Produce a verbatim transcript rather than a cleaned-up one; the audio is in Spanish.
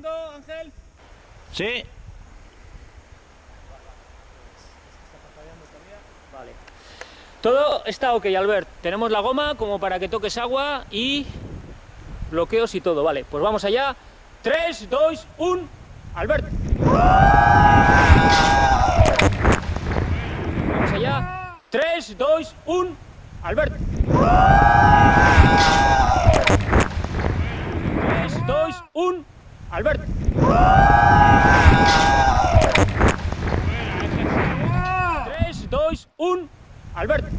¿Trabajando, Ángel? Sí. Vale. Todo está ok, Albert. Tenemos la goma como para que toques agua y bloqueos y todo. Vale, pues vamos allá. tres, dos, uno, Albert. Vamos allá. tres, dos, uno, Albert. tres, dos, uno, Albert. tres, dos, uno, Albert.